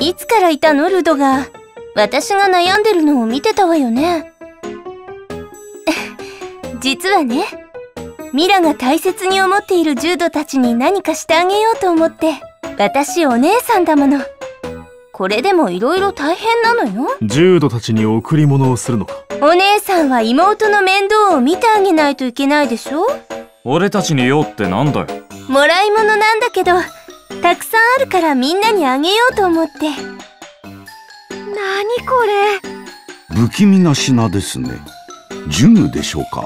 いつからいたのルドが。私が悩んでるのを見てたわよね。実はね、ミラが大切に思っている柔道たちに何かしてあげようと思って、私お姉さんだもの。これでもいろいろ大変なのよ。柔道たちに贈り物をするのか。お姉さんは妹の面倒を見てあげないといけないでしょ。俺たちに用ってなんだよ。もらい物なんだけど、たくさんあるからみんなにあげようと思って。何これ、不気味な品ですね。ジュムでしょうか。